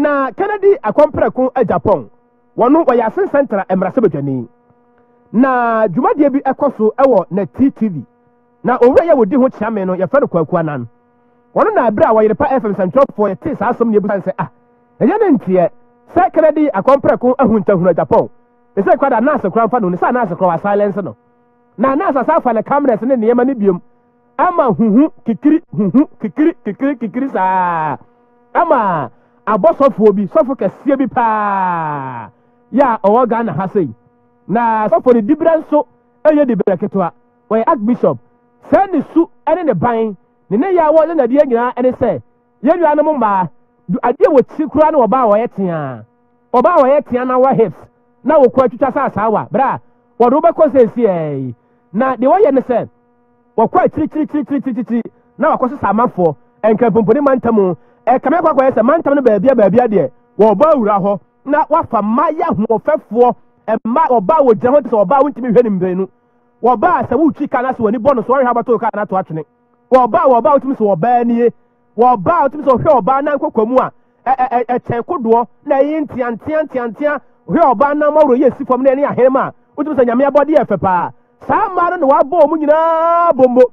na Kennedy akompre kun Japan wono wayasen central emrasebadwani na dwumadie bi ekoso ewo na TTV na owura ya wodi ho chiame no ye fere kwakuwa nan wono na abra wa yerepa FM central for ye tis asem ne busan se ah enya na ntie se Kennedy akompre kun ahunta hunu Japan ese kwada na asekran fa no ne sa na asekran silence no na na asasa fa le cameras ne niema ne biom ama huhu kikiri kikiri kikiri sa ama abosofo bi sofo kese bi pa ya owo ga na hasei na sofo ni dibranso eye de bereketoa we archbishop sani su ene ne ban ne ya wo na de nyina ene se yedua no mba ade wo tikura na oba wo yetia na wa hips na wo kwa twitwa sasawa bra wo do be kosesi e na de wo ye ne se wo kwa tri na wo kosesa amafo enka pomponi mantamu Kameko kwa yesa mantam no baabia de wo ba wura ho na wafa maya ho fefo e ma oba wo je ho de oba wo ntimi hwe ni mbe nu wo ba se wo twi kana se woni bonu so hwa bato kana to atwene wo ba otimi so wo ba nie wo ba otimi so hwe oba na nkokwamu a chen kodo na yin tiantiantiantia hwe oba na mawro yesi fom na ni ahema otimi so nyame abode e fepa sa ma no wa bo mu nyina bombo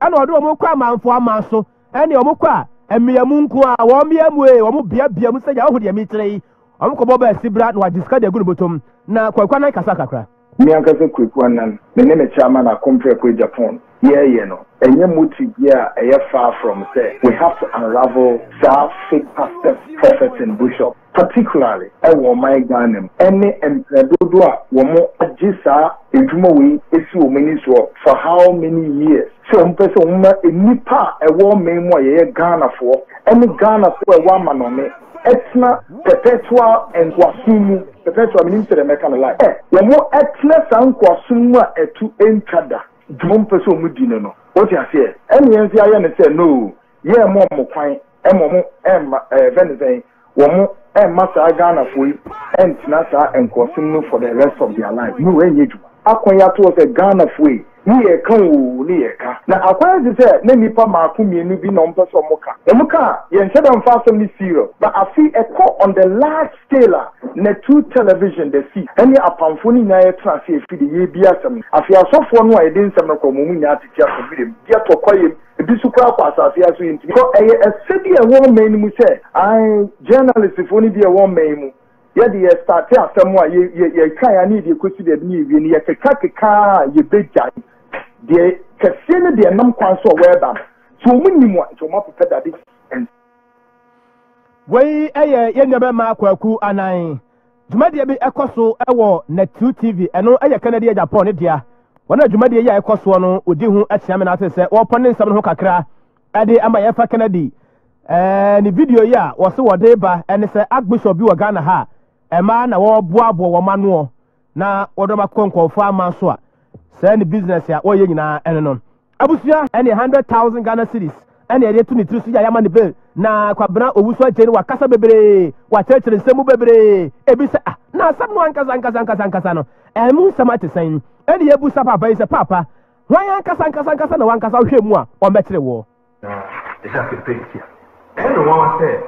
ana odo mo kwa manfo amanso ene omo kwa emiamunku a wo miamwe wo biabia mu seja wo de mi tire wo ko boba sibra na wajiska de gurubotom na kwakwa na kasa kakra mi anka se kweku anan me ne me chama na compare ko Japan yeah no enye mutu bia eye far from say we have to unravel that fake pastors prophets and bishops particularly I wo my ganem any empredodo a wo mo agisa eduma we esi wo ministry for how many years so person nipa e wo men mo ye Ghana for any Ghana for e wo manome etna perpetual and kwasumu perpetual ministry make an life wo mo etna san kwasumu a etu entada dum person mu dine no what you say any enzi aye ne say no ye mo mo kwan e mo mo e venzen wo mo e masa Ghana for you and nasa and kwasumu for the rest of their life no any djuma akonya to say Ghana for you niye kan o niye ka na akwazi se na nipa maako mienu bi na ompa so moka emuka ye ncheda mfasem ni serious but I see a call on the large scale na two television the see any apamfo ni na ye transfer e fidi ye bi asem afia sofo no e din sem ko mumu nya atitia so bidem ye to kwaye bi sukura kwa asafia so yinti ko e ye sedi e wo men mu se I journalist fo ni bi e wo men mu ye de ye start asem wa ye kan ya ni de kosi de ni wi ni ye keka ye beja the casino the num kwanso weba so munnimu so mo pepeda de wey eye ye nyebe ma kwaku anan dwumade bi ekoso ewo na TV eno eye Kennedy Japan dia wona dwumade ye ekoso no odi hu achiame na ate se wo pone nsam no kakra ade ama ye fa Kennedy ni video ye a wo se wo de ba ene se agbishop bi wo Ghana ha ema na wo boabo wo mano na wo do makonko fo amanso a send business ya oye nyina eno no abusia ene 100,000 Ghana cedis ene ye tu ni tru suya ya mane bill na kwabena owusu aje ni wakasa bebere wa church nsemu bebere ebisa ah na asam no ankasa no emu samate sen ene ye busa papa ise papa wan ankasa na wankasa hwemu a o metre wo it's a big here ene one say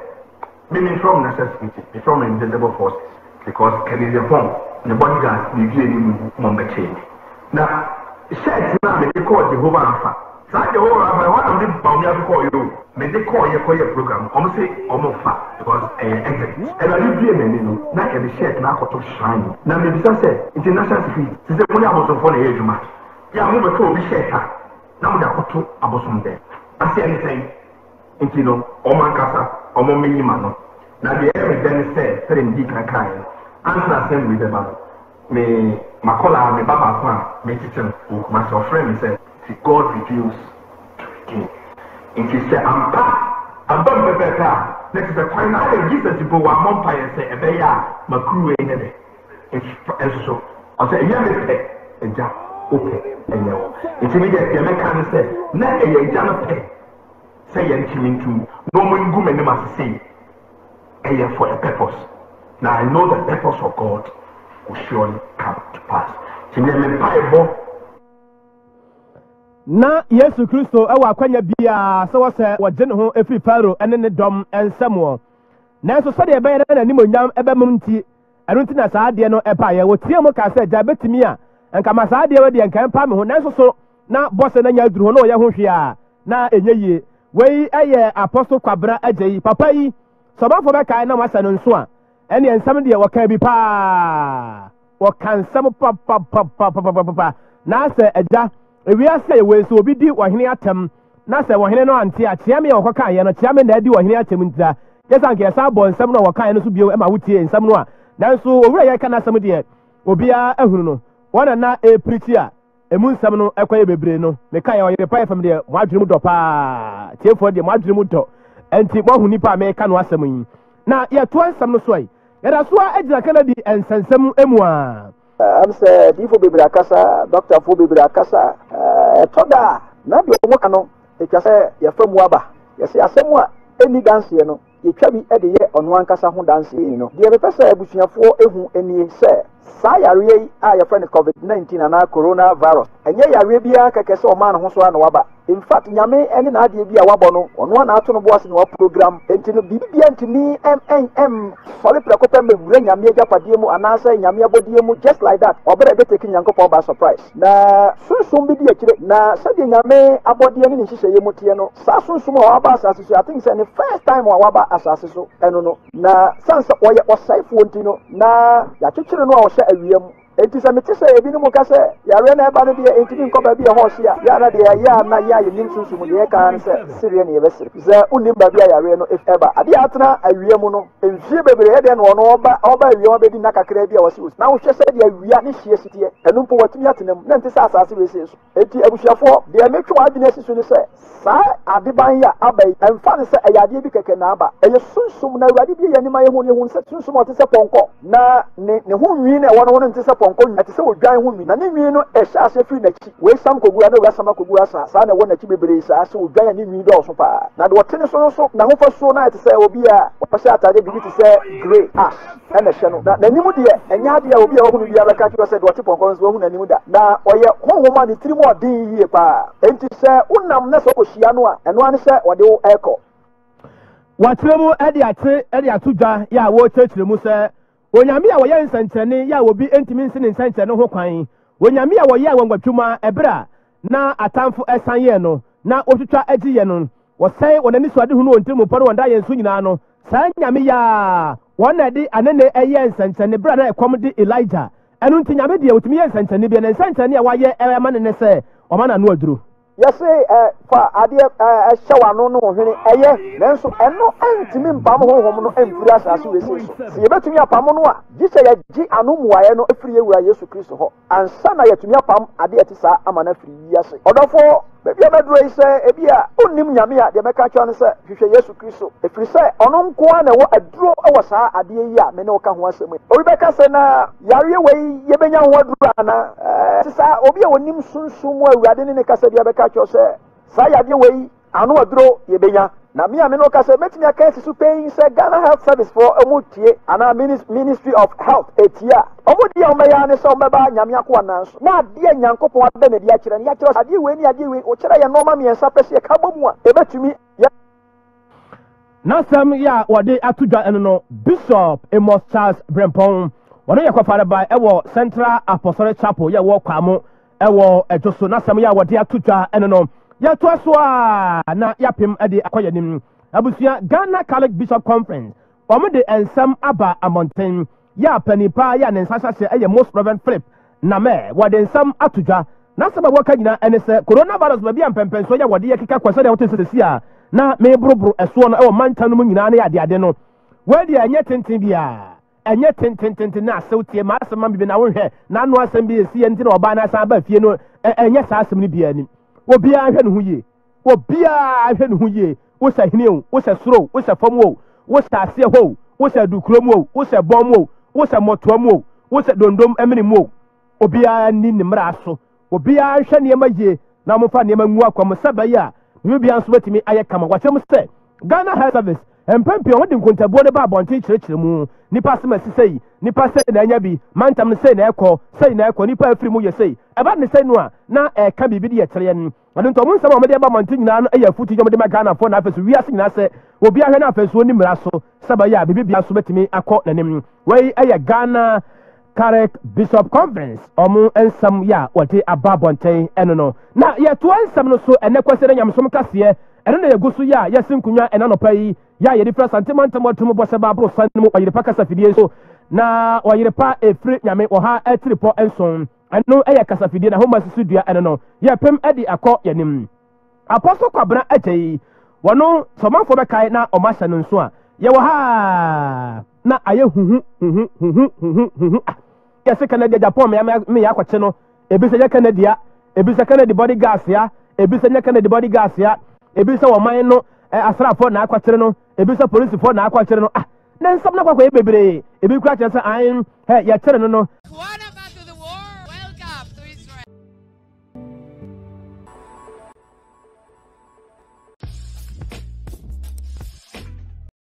meaning from necessity from invisible forces because Canadian bomb the bodyguard the gene number change. Now, said now me call Jehovah Alpha. That Jehovah Alpha, one of the Bamiya call you. Me they call you for your program. I'm say I'm far because exit. And I do me no. Now every shirt now got to shine. Now me bisa say international speed. Since the money about some phone here juma. Yeah, me to be shirt. Now me da got to about some there. I say anything. Into no. Oman kasa. Oman minima no. Now the every then say certain di kan kan. Answer same with the man. Me Makola, me Baba Kwan, me teacher, my friend, he said, God reveals to the king. And he said, I'm done with that car. Next to the coin, I will give it to go one umpire and say, a bear, my crew ain't in it. And so, I said, yeah, me pay, and Jack, okay, and no. It's immediately, and I can say, never a young pay. Say, and she mean to no one woman must say, and for a purpose. Now I know the purpose of God. Surely come to pass. Na Yesu Kristo ewa kwanya bia so wose waje ne ho efri Pharaoh ene ne dom ensemwo. Nanso sade ebe na na nimo nyam ebe mum nti eno nti na saade no epa ye wotie mo ka se da betimi a enka ma saade we de enka empa me ho nanso so na bosse na nya duru ho na ye ho hwe a na enye ye wei eye apostle Kwabra Agyeyi papa yi sobafo be kai na wasa no nso a ene ensam de wo ka bi pa wo kansam pa na se eja ewiase we so obi di wohene atam na se wohene no anti a chiame ye wo ka ye no chiame na di wohene atam ntira yesa nke yesa bɔ nsɛm no wɔkan no so bio e ma wotie nsɛm no a nanso owura yɛ ka na asɛm de obia ahunu no wɔna na epriti a emu nsɛm no ekɔyɛ bebre no me kan yɛ yɛpa fam de mo adwene mu dɔ pa tiefo de mo adwene mu dɔ enti mo huni pa me ka no asɛm yi na yɛ to nsɛm no so ai yɛda so a agyina kana di nsɛnsɛm emu a am sɛ difo bebre akasa doctor fo bebre akasa etoda na de omo ka no etwa sɛ yɛ famu aba yɛ sɛ asɛm a eni dance yɛ no ye twabi e de ye ono ankasa ho dance yi no de mepesa abusuafo ehu enie se sa yare yi a ye friend covid-19 na corona virus enye yare bia kekese o ma no ho so ana waba in fact nyame ene na ade bia wabɔ no ono na ato no boase no program entino bibia entini mmm sori prekopa mewura nyame agyapadie mu anasa nyame abodie mu just like that obere be take nyankopɔ ba surprise na sunsun bi die kire na sɛde nyame abodie ne nhyehyɛ yɛ mutie no sa sunsun a waba asase so I think say the first time a waba asase so eno no na sansa oyɛ ɔsaifo entino na yakyekyere no a ɔhyɛ awiam enti se meti se ebi no mu ka se yare na eba no de enti bi nkoba bi e ho hia ya na de ya na ya yim sunsumu de ka nse sire na yebesire ze unim ba bi yare no if eba ade atena awie mu no enhie bebere ye de no no oba awie obedi na kakra bi a wose na wo hwese de awie ne hie sitie enu mpo watumi atenam na enti sa asase we se so enti abusuafo de metwa adwene sisu ne se sa adeban ya abai emfa ne se ayade bi keke na aba eye sunsum na urade bi ye ne ma ye ho ne ho nse sunsum ote se ponko na ne ho nwi na wono wono nte se ponko ati se odwan ho mi na ne nwi no e hya hya firi na chi we sam kogura na we sam kogura sa na wona chi bebere sa se odwan ya ne nwi do so pa na de wotene so na ho fa so na ati se obi a opase atade bi ti se grey ash ene hye no na nimu de enya ade a obi a wo no bia beka chi se de wote ponko so wo na nimu da na oye honhoma ne tiri mo odin yie pa enti se unam na so ohia no a eno an se ode wo eko watremu ade ate ade atudwa ya wo tetiremu se Onyame ya woye nsanchane ya obi entimi nsi nsanchane ho kwan. Onyame ya woye awangwatwuma ebra na atamfo esanye no na otutwa agiye no. Wosai wonani soade hu no ontemu pore wonda ye nso nyina no. San nyame ya wonade anene eye nsanchane bra na ekomde Elijah. Enu nti nyame de otumi ye nsanchane bia na nsanchane ya waye ema nene se oma na no aduru. Yes, for idea, I shall I know him. Aye, then so I know Antimin Bamo and Fras as we say. See, bet me a Pamonoa. This I G. Anum, I know every year where Jesus Christ ho. And son, I get to me a palm, I did I'm an every year. Or therefore, maybe I'm a dress, a beer, Unim Yamia, the Macacan, sir, you say Jesus Christ. If we say, Onum Kuan, I draw our sir, I dear, Menoka was a way. Rebecca Sena, Yari away, Yabena, what Rana, Sisa, Obia, Nim soon somewhere, Radin in a Casabia. Say, Sayadi way, I know a draw, Yebena. Namia Menoka said, Met me a case to pay, said Ghana Health Service for a multi and our Ministry of Health, Etia. Omodia Mayane, some Baba, Yamiakuanas, not dear Yankopo, and the Yachin, and Yachos, I do when you do it, or Chaya Nomami and Sapesia Kabuma, ever to me. Now, some ya, what they are to Janano, Bishop Amos Charles Brempong, what they are father by Ewa Central Apostolic Chapel, Yawa Kamo. Ewo ejoso na sam ya wode atutwa eno no ya to so a na yapim ade akoye nim abusia Ghana Catholic Bishop Conference omde ensam aba amonten ya panipa ya nensasase eye most reverend Philip na me wode ensam atutwa na sam awoka nyina ene se coronavirus ba bia mpempenso ya wode yekeka kwese de wotesese a na me brobro eso no ewo mantanum nyina na ya ade no wede enye tenten bia and yet, ten na so tear master man be now here. None was and be a CNT or Bana Samba, you know, and yes, ask me be any. What be I had who ye? What be I had who ye? What's a new? What's a throw? What's a form woe? What's a sea woe? What's a ducromo? What's a bomb woe? What's a motomo? What's a dondom emini mo? Or be I need the mrasso? Or be I shiny my ye? Namofan Yamamwa, come a sabaya. You'll be answered to me. I come. What you must say. Ghana has service. and Pempio wouldn't go to Bonaba on teacher Moon, Nipasima say, Nipasa and Yabi, Mantam say Nako, say Nako, Nipa Frimu, you say, about the Senua, now a cabby be a train. I don't want some of the Bamantina, a footage of the Magana for Nafis, we are saying, will be an office when Nimraso, Sabaya, Bibi, Subetimi, a court name, way a Ghana. Correct Bishop Conference omu ensam ya wate aba bonten eno no na ye to ensam no so ene kwasere nyamsom kase eno na yegusu ya yesinkunya ena no pai ya ye different sentiment motum bose ba bro sanmu oyire pa kasa fidie so na oyire pa efre nyame oha etrepo enson eno eye kasa fidie na homa susu dua eno no ye pem edi akọ yanim apostle kwabra atai wono somanfo be kai na omahya no nso a ye wo ha na aye hu ya se Canada Japan me ya kwache no ebise ya Canada ebise Canada body gas ya ebise ya Canada body gas ya ebise wo man no asrafo na akwache no ebise police fo na akwache no ah na nsam na kwakwa ebebere ebi kura kye se an he ya kye no no